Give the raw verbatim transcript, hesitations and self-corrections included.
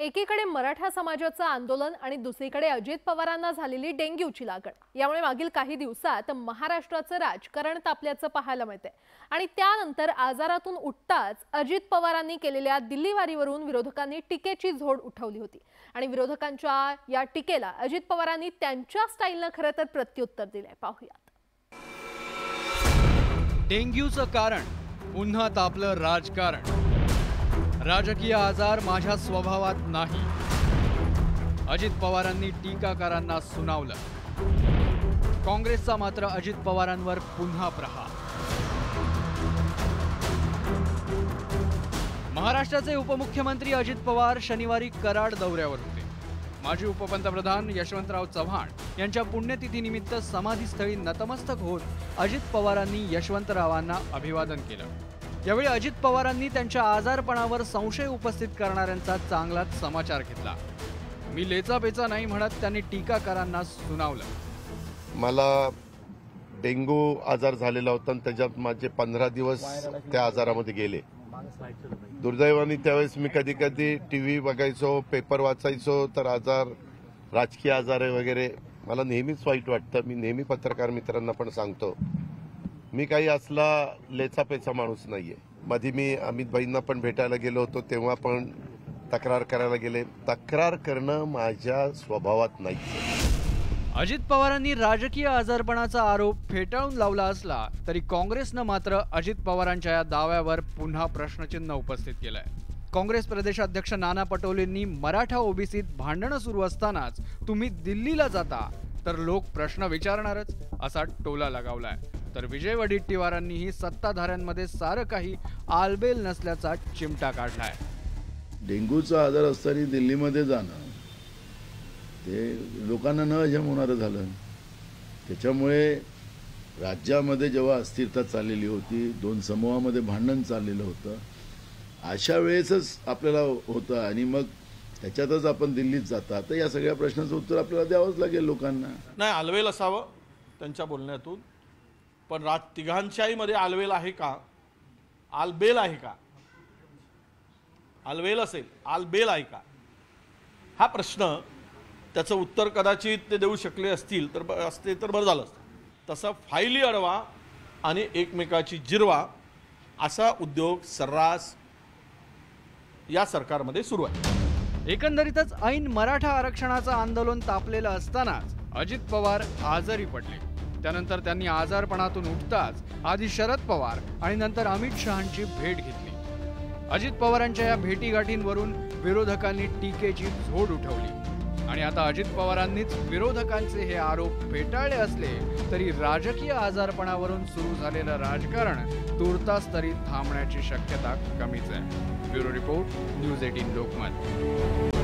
एकीकडे मराठा समाजाचं आंदोलन आणि दुसरीकडे अजित पवारांना झालेली डेंग्यूची लागण, यामुळे मागील काही दिवसात महाराष्ट्राचं राजकारण तापल्याचं पाहायला मिळते। आणि त्यानंतर आजारातून उठताच अजित पवारांनी केलेल्या दिल्लीवारीवरून विरोधकांनी टीकेची झोड उठवली होती आणि विरोधकांच्या या टीकेला अजित पवारांनी त्यांच्या स्टाईलने खरंतर प्रत्युत्तर दिले। पाहूयात। डेंग्यूचं कारण पुन्हा तापलं राजकारण। राजकीय आजार माझ्या स्वभावात नाही, अजित पवारांनी टीकाकारांना सुनावलं। काँग्रेसचा मात्र अजित पवारांवर पुन्हा प्रहार। महाराष्ट्राचे उपमुख्यमंत्री अजित पवार शनिवारी कराड दौऱ्यावर होते। माजी उपपंतप्रधान यशवंतराव चव्हाण यांच्या पुण्यतिथीनिमित्त समाधीस्थळी नतमस्तक होत अजित पवारांनी यशवंतरावांना अभिवादन केलं। यावेळी अजित पवारांनी त्यांच्या आजारपणावर संशय उपस्थित करणाऱ्यांचा चांगलाच समाचार घेतला। मी लेचापेचा नाही म्हणत त्यांनी टीकाकारांना सुनावलं। मला डेंगू आजार झालेला होता, त्याच्यात माझे पंधरा दिवस त्या आजारामध्ये गेले। दुर्दैवाने त्यावेळेस मी कधी कधी टीव्ही बघायचो, पेपर वाचायचो, तर आजार राजकीय आजार वगैरे मला नेहमीच वाईट वाटतं। मी नेहमी पत्रकार मित्रांना पण सांगतो, मी काही असला लेचापेचा माणूस नाहीये। मधी मी अमित भाईंना पण भेटायला गेलो होतो, तेव्हा पण तक्रार करायला गेले। तक्रार करणं माझ्या स्वभावात नाही। अजित पवारांनी राजकीय आजारपणाचा आरोप फेटाळून लावला असला तरी काँग्रेसनं मात्र अजित पवारांच्या या दाव्यावर पुन्हा प्रश्नचिन्ह उपस्थित केलंय। काँग्रेस प्रदेशाध्यक्ष नाना पटोलेंनी मराठा ओबीसीत भांडणं सुरू असतानाच तुम्ही दिल्लीला जाता तर लोक प्रश्न विचारणारच असा टोला लगावलाय। तर विजय वडीट्टीवारांनीही सत्ताधाऱ्यांमध्ये सारं काही आलबेल नसल्याचा चिमटा काढलाय। डेंग्यूचा आजार असताना दिल्लीमध्ये जाणं ते लोकांना न जमवणारं झालं। त्याच्यामुळे राज्यामध्ये जेव्हा अस्थिरता चाललेली होती, दोन समूहामध्ये भांडण चाललेलं होतं, अशा वेळेसच आपल्याला होतं आणि मग त्याच्यातच आपण दिल्लीत जाता, तर या सगळ्या प्रश्नाचं उत्तर आपल्याला द्यावंच लागेल लोकांना। नाही आलबेल असावं त्यांच्या बोलण्यातून, पण राज तिघांच्याहीमध्ये आलबेल आहे का? आलबेल आहे का? आलबेल असेल, आलबेल आहे का हा प्रश्न, त्याचं उत्तर कदाचित ते देऊ शकले असतील तर असते तर बरं झालं असतं। तसा फायली अडवा आणि एकमेकाची जिरवा असा उद्योग सर्रास या सरकारमध्ये सुरू आहे। एकंदरीतच ऐन मराठा आरक्षणाचं आंदोलन तापलेलं असतानाच अजित पवार आजारी पडले। त्यानंतर त्यांनी आजारपणातून उठताच आधी शरद पवार आणि नंतर अमित शहांची भेट घेतली। अजित पवारांच्या या भेटीगाठींवरून विरोधकांनी टीकेची झोड उठवली आणि आता अजित पवारांनीच विरोधकांचे हे आरोप फेटाळले असले तरी राजकीय आजारपणावरून सुरू झालेलं राजकारण तुर्तास तरी थांबण्याची शक्यता कमीच आहे। ब्युरो रिपोर्ट, न्यूज एटीन लोकमत।